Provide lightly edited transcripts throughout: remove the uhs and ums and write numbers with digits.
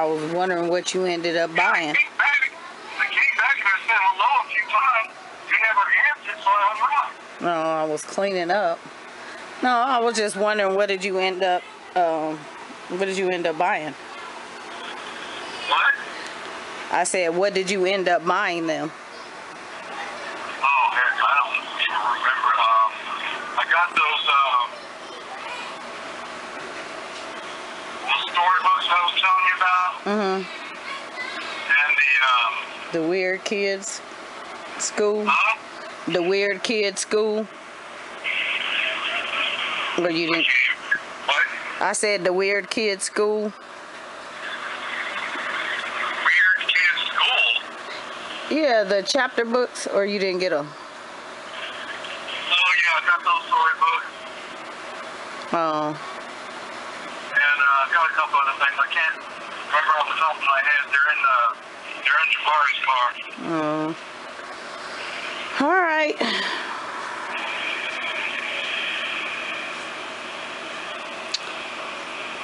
I was wondering what you ended up buying. I came back and I said hello a few times. You never answered, so I hung up. No, I was cleaning up. No, I was just wondering what did you end up buying? What? I said, what did you end up buying them? Oh, heck, I don't even remember. I got those storybooks I was telling you about. Mm-hmm. And the Weird Kids School. Huh? The Weird Kids School. Or you didn't. What? I said the Weird Kids School. Yeah, the chapter books, or you didn't get them? Oh, yeah, I got those story books. Oh. And I got a couple other things. I can't remember off the top of my head. They're in Jabari's car. Oh. All right.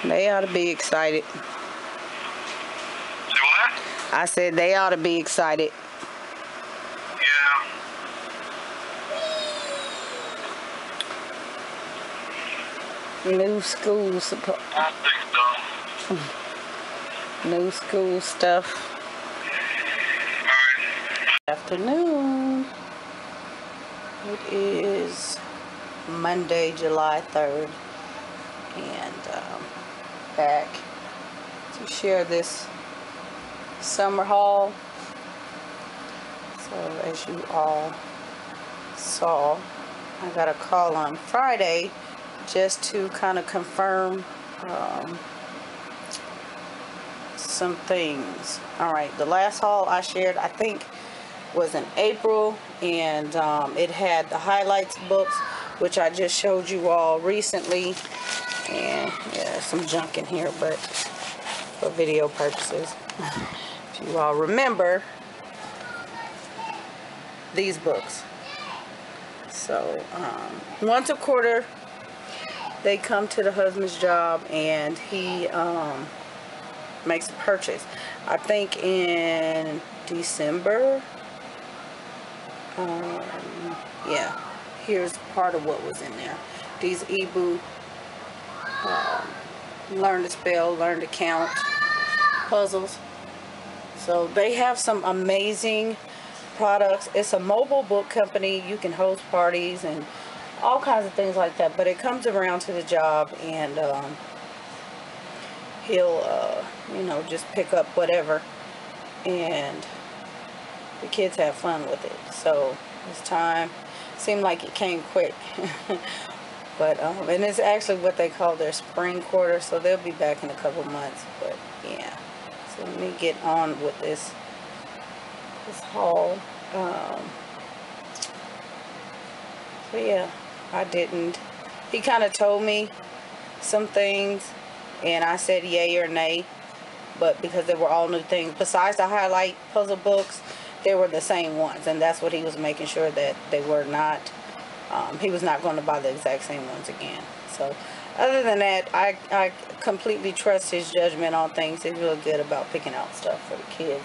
They ought to be excited. Say what? I said they ought to be excited. New school support. I think so. New school stuff. Alright. Afternoon. It is Monday, July 3rd. And back to share this summer haul. So as you all saw, I got a call on Friday just to kind of confirm some things. All right, the last haul I shared, I think, was in April, and it had the highlights books, which I just showed you all recently. And yeah, some junk in here, but for video purposes. If you all remember these books. So once a quarter, they come to the husband's job and he makes a purchase. I think in December. Yeah, here's part of what was in there. These e-boo, learn to spell, learn to count puzzles. So they have some amazing products. It's a mobile book company. You can host parties and all kinds of things like that, but it comes around to the job, and he'll you know, just pick up whatever, and the kids have fun with it. So it's time, seemed like it came quick. But and it's actually what they call their spring quarter, so they'll be back in a couple months. But yeah, so let me get on with this haul. So yeah, I didn't. He kind of told me some things, and I said yay or nay, but because they were all new things. Besides the highlight puzzle books, they were the same ones, and that's what he was making sure that they were not. He was not going to buy the exact same ones again. So other than that, I completely trust his judgment on things. He's real good about picking out stuff for the kids.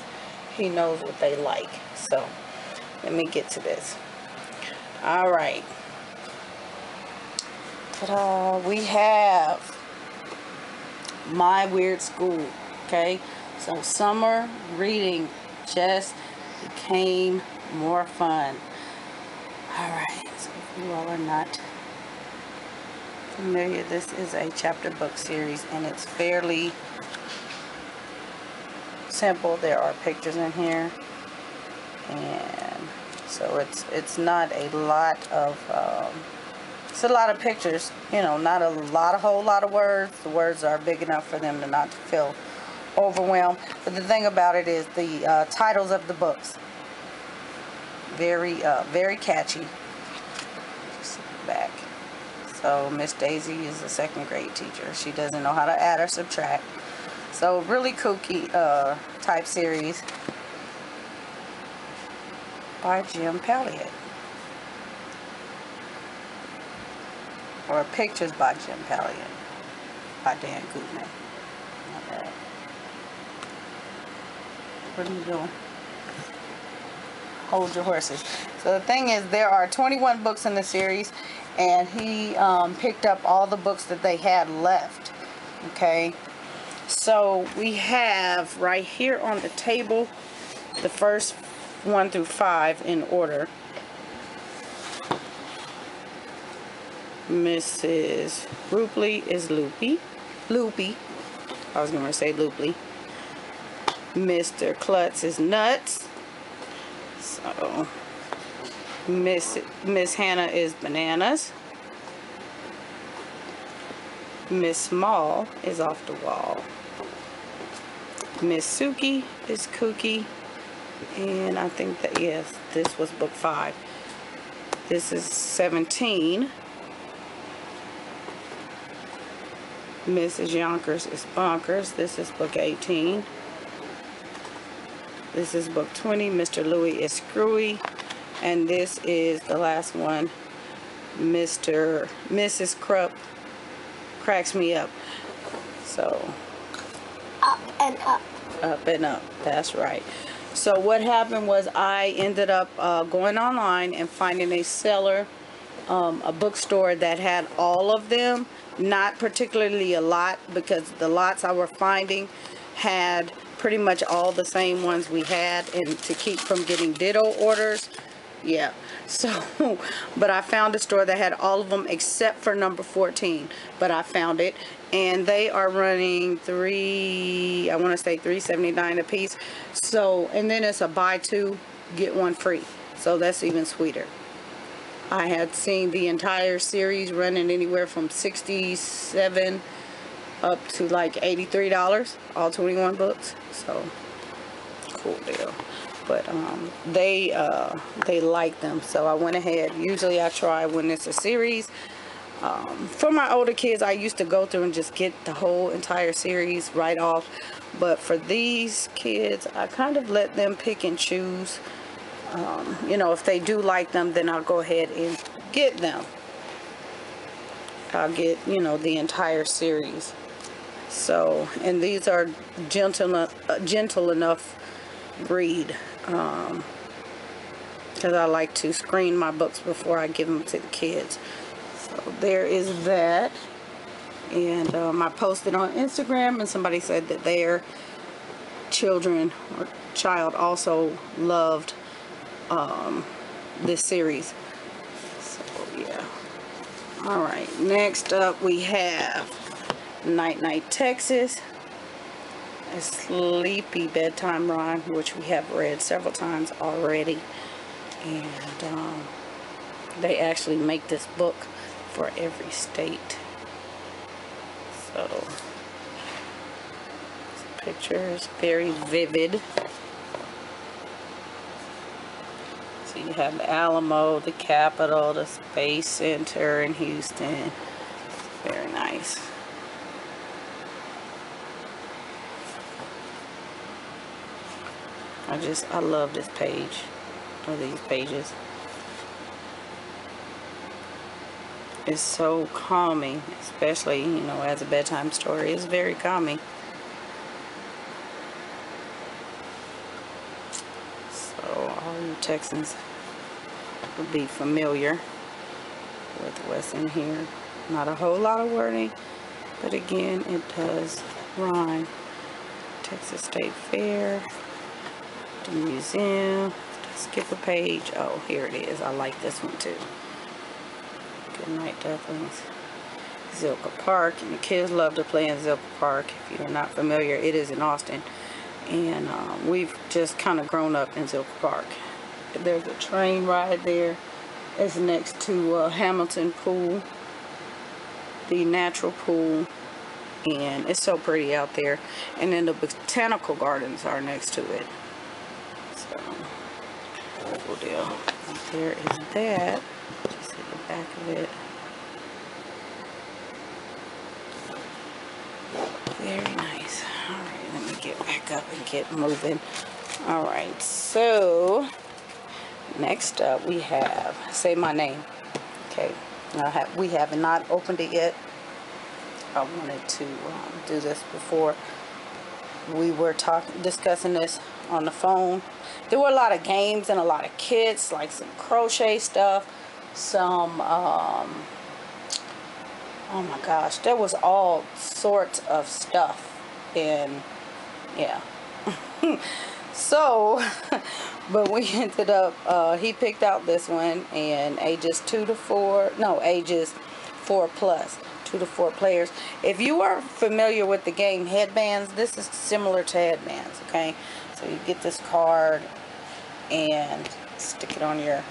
He knows what they like. So let me get to this. All right. Ta-da. We have My Weird School. Okay, so summer reading just became more fun. All right, so if you all are not familiar, this is a chapter book series, and it's fairly simple. There are pictures in here, and so it's not a lot of it's a lot of pictures, you know, not a whole lot of words. The words are big enough for them to not feel overwhelmed. But the thing about it is the titles of the books, very catchy. Just back. So Miss Daisy is a second grade teacher. She doesn't know how to add or subtract. So really kooky type series by Jim Palliot, or pictures by Jim Palliot by Dan Gutman. What are you doing? Hold your horses. So the thing is, there are 21 books in the series, and he picked up all the books that they had left. Okay, so we have right here on the table the first 1 through 5 in order. Mrs. Rupley is Loopy. Loopy. I was going to say Loopy. Mr. Klutz is Nuts. So Miss Hannah is Bananas. Miss Small is Off the Wall. Miss Suki is Kooky. And I think that, yes, this was book 5. This is 17. Mrs. Yonkers is Bonkers. This is book 18. This is book 20. Mr. Louie is Screwy. And this is the last one. Mrs. Krupp Cracks Me Up. So. Up and Up. Up and Up. That's right. So what happened was I ended up going online and finding a seller, a bookstore that had all of them. Not particularly a lot, because the lots I were finding had pretty much all the same ones we had, and to keep from getting ditto orders. Yeah, so but I found a store that had all of them except for number 14, but I found it, and they are running I want to say $3.79 a piece. So, and then it's a buy 2 get 1 free, so that's even sweeter. I had seen the entire series running anywhere from $67 up to like $83, all 21 books. So cool deal. But they like them, so I went ahead. Usually I try when it's a series. For my older kids, I used to go through and just get the whole entire series right off. But for these kids, I kind of let them pick and choose. You know, if they do like them, then I'll go ahead and get them. I'll get, you know, the entire series. So, and these are gentle enough breed, because I like to screen my books before I give them to the kids. So there is that. And I posted on Instagram, and somebody said that their child also loved this series. So yeah. All right, next up we have Night Night Texas, a sleepy bedtime rhyme, which we have read several times already, and they actually make this book for every state. So this picture is very vivid. So you have the Alamo, the Capitol, the Space Center in Houston. Very nice. I love this page, or these pages. It's so calming, especially, you know, as a bedtime story. It's very calming. Texans would be familiar with what's in here. Not a whole lot of wording, but again, it does rhyme. Texas State Fair, the museum. Skip a page. Oh, here it is. I like this one too. Good Night Ducklings. Zilker Park, and the kids love to play in Zilker Park. If you're not familiar, it is in Austin, and we've just kind of grown up in Zilker Park. There's a train ride there. It's next to Hamilton Pool, the natural pool, and it's so pretty out there. And then the botanical gardens are next to it. So, cool deal. There is that. Just hit the back of it. Very nice. All right, let me get back up and get moving. All right, so next up we have Say My Name. Okay, we have not opened it yet. I wanted to do this before we were discussing this on the phone. There were a lot of games and a lot of kits, like some crochet stuff, some, oh my gosh, there was all sorts of stuff. And yeah. So, but we ended up, he picked out this one, and ages 2 to 4, no, ages 4 plus, 2 to 4 players. If you are familiar with the game Headbands, this is similar to Headbands, okay? So you get this card and stick it on your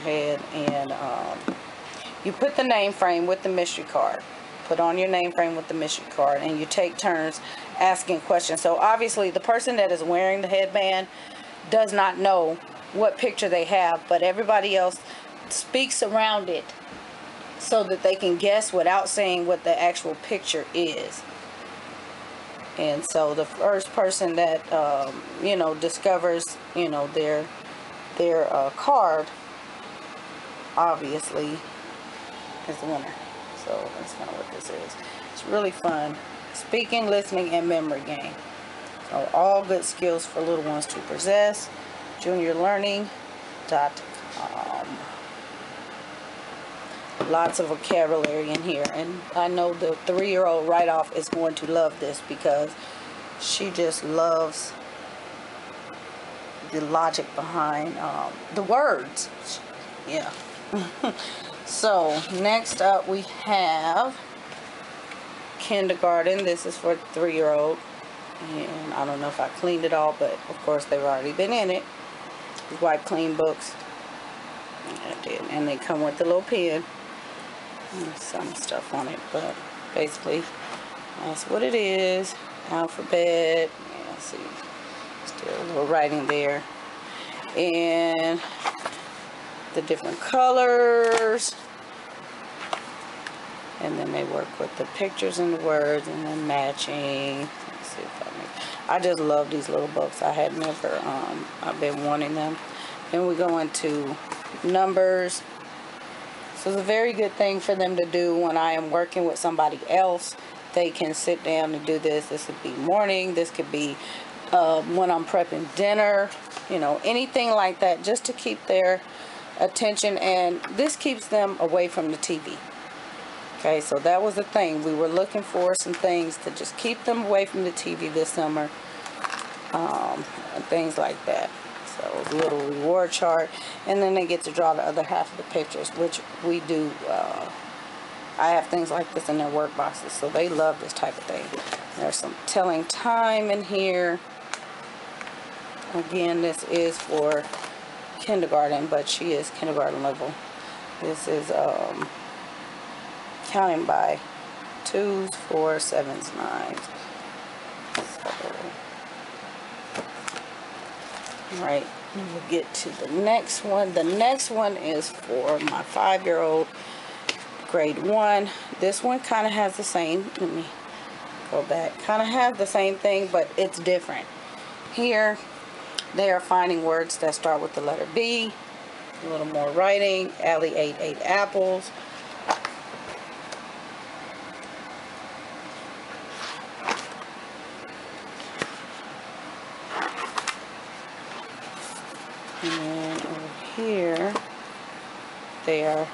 head, and you put the name frame with the mystery card. Put on your name frame with the mystery card, and you take turns asking questions. So obviously the person that is wearing the headband does not know what picture they have, but everybody else speaks around it so that they can guess without saying what the actual picture is. And so the first person that you know, discovers, you know, their card, obviously is the winner. So that's kind of what this is. It's really fun. Speaking, listening, and memory game. So all good skills for little ones to possess. JuniorLearning.com. Lots of vocabulary in here, and I know the 3-year-old right off is going to love this because she just loves the logic behind the words. Yeah. So next up we have kindergarten. This is for 3-year-old, and I don't know if I cleaned it all, but of course they've already been in it. Wipe clean books. I did, and they come with the little pen and some stuff on it, but basically that's what it is. Alphabet. Yeah, see, still a little writing there, and the different colors, and then they work with the pictures and the words, and then matching. Let's see if I just love these little books. I had never I've been wanting them. Then we go into numbers. So it's a very good thing for them to do when I am working with somebody else. They can sit down and do this. This could be morning, this could be when I'm prepping dinner, you know, anything like that, just to keep their attention, and this keeps them away from the TV. Okay, so that was the thing. We were looking for some things to just keep them away from the TV this summer, and things like that. So a little reward chart, and then they get to draw the other half of the pictures, which we do. I have things like this in their work boxes, so they love this type of thing. There's some telling time in here. Again, this is for kindergarten, but she is kindergarten level. This is counting by 2s, 4s, 7s, 9s. So, right, we'll get to the next one. The next one is for my 5-year-old, grade 1. This one kind of has the same, let me go back, kind of has the same thing, but it's different. Here they are finding words that start with the letter B. A little more writing. Allie ate 8 apples. And then over here, they are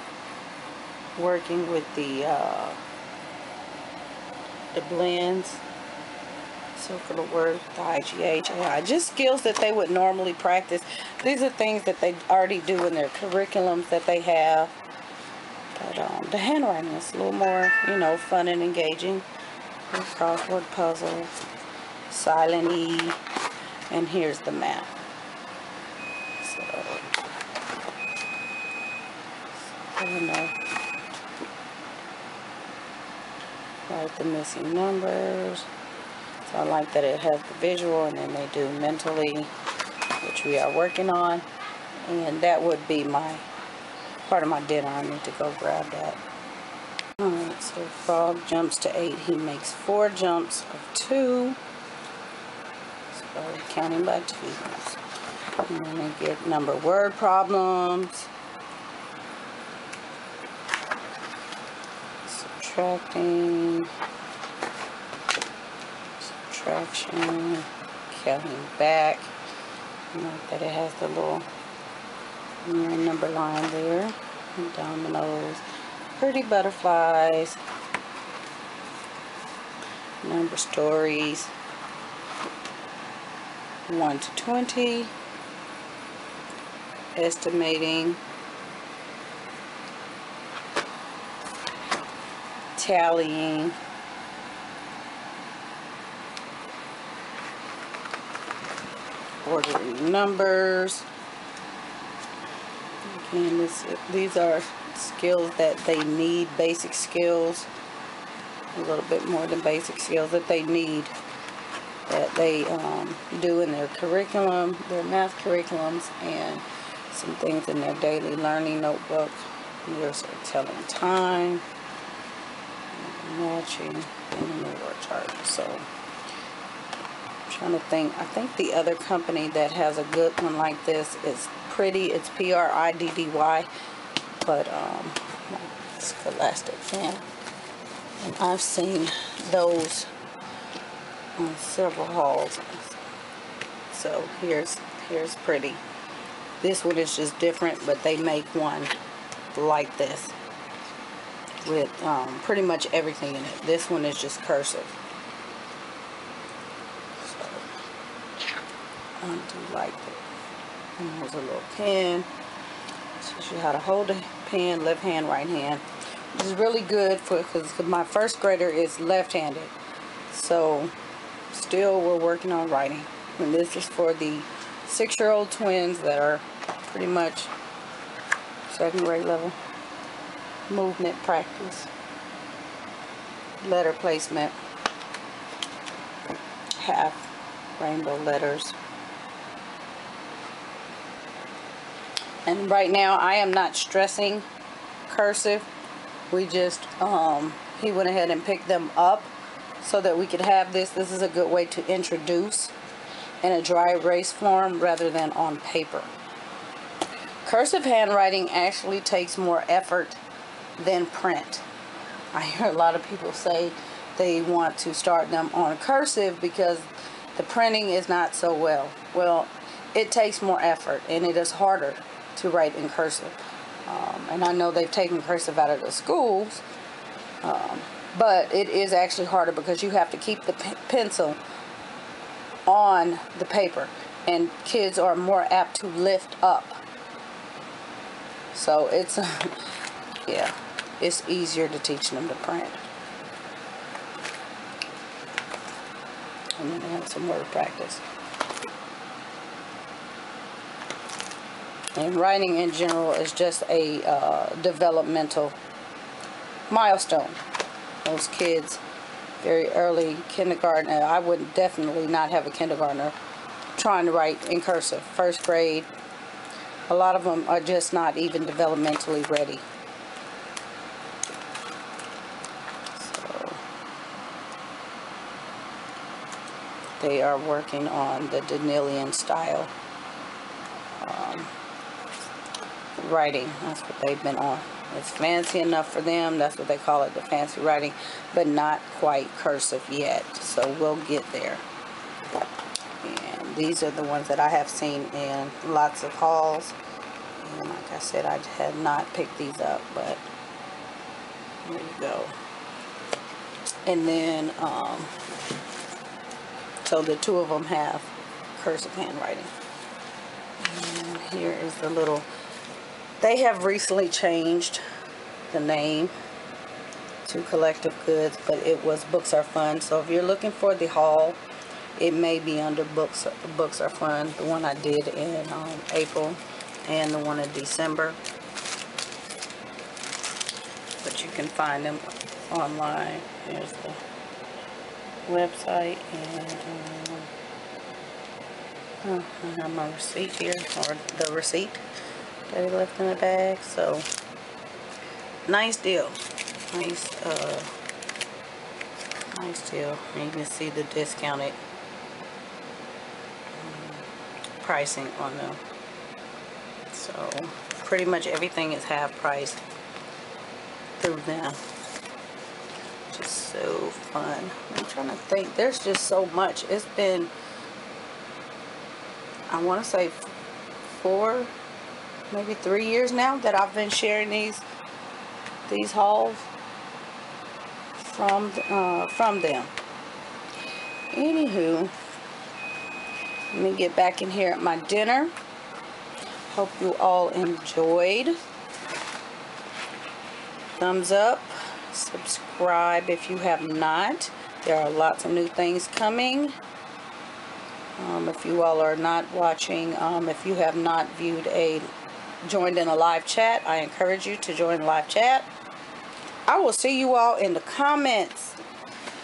working with the blends. So for the word, the IGH, just skills that they would normally practice. These are things that they already do in their curriculums that they have. But the handwriting is a little more, you know, fun and engaging. Little crossword puzzle, silent E, and here's the map. So, I don't know. Write the missing numbers. I like that it has the visual, and then they do mentally, which we are working on. And that would be my part of my dinner. I need to go grab that. Alright, so Frog jumps to 8. He makes 4 jumps of 2. So counting by 2s. And then they get number word problems. Subtracting. traction, counting back. Note that it has the little mirror number line there. Dominoes, pretty butterflies, number stories, 1 to 20, estimating, tallying, ordering numbers. Again, these are skills that they need, basic skills, a little bit more than basic skills that they need, that they do in their curriculum, their math curriculums, and some things in their daily learning notebook. There's telling time, matching, and a reward chart. So trying to think, I think the other company that has a good one like this is Priddy. It's P-R-I-D-D-Y, but Scholastic fan. And I've seen those on several hauls. So here's Priddy. This one is just different, but they make one like this with pretty much everything in it. This one is just cursive. I do like it. And there's a little pen. It shows you how to hold a pen, left hand, right hand. Which is really good for, because my first grader is left-handed. So still we're working on writing. And this is for the 6-year-old twins that are pretty much second grade level. Movement practice. Letter placement. Half rainbow letters. And right now, I am not stressing cursive. We just, he went ahead and picked them up so that we could have this. This is a good way to introduce in a dry erase form rather than on paper. Cursive handwriting actually takes more effort than print. I hear a lot of people say they want to start them on cursive because the printing is not so well. Well, it takes more effort and it is harder to write in cursive, and I know they've taken cursive out of the schools, but it is actually harder because you have to keep the pencil on the paper, and kids are more apt to lift up, so it's yeah, it's easier to teach them to print. And then they have some word practice. And writing in general is just a developmental milestone. Those kids, very early kindergarten, I would definitely not have a kindergartner trying to write in cursive. First grade, a lot of them are just not even developmentally ready. So they are working on the Danelian style. Writing, that's what they've been on. It's fancy enough for them, that's what they call it, the fancy writing, but not quite cursive yet, so we'll get there. And these are the ones that I have seen in lots of hauls, and like I said, I had not picked these up, but there you go. And then so the two of them have cursive handwriting. And here is the little, they have recently changed the name to Collective Goods, but it was Books Are Fun. So if you're looking for the haul, it may be under Books Are Fun. The one I did in April and the one in December. But you can find them online. There's the website, and I have my receipt here, or the receipt they left in the bag. So nice deal, nice deal. And you can see the discounted pricing on them, so pretty much everything is half price through them. just so fun. I'm trying to think. There's just so much. It's been, I want to say 4, maybe 3 years now that I've been sharing these hauls from them. Anywho, let me get back in here at my dinner. Hope you all enjoyed. Thumbs up, subscribe if you have not. There are lots of new things coming. If you all are not watching, if you have not joined in a live chat, I encourage you to join live chat. I will see you all in the comments.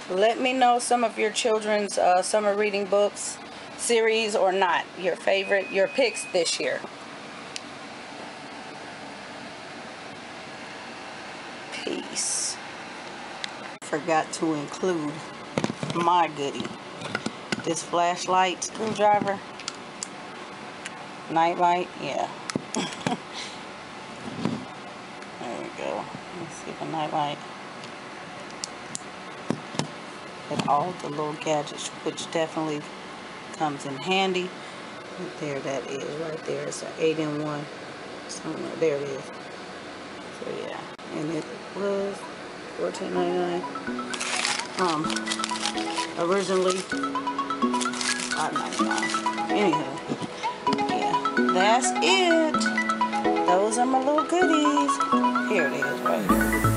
Let me know some of your children's summer reading books, series or not, your favorite, your picks this year. Peace. Forgot to include my goodie. This flashlight, screwdriver, nightlight, yeah. There we go. Let's see the nightlight. And all the little gadgets, which definitely comes in handy. There that is, right there. It's an 8-in-1. Somewhere. There it is. So yeah, and it was $14.99. Originally $5.99. Anywho, yeah, that's it. Those are my little goodies. Here it is, right here.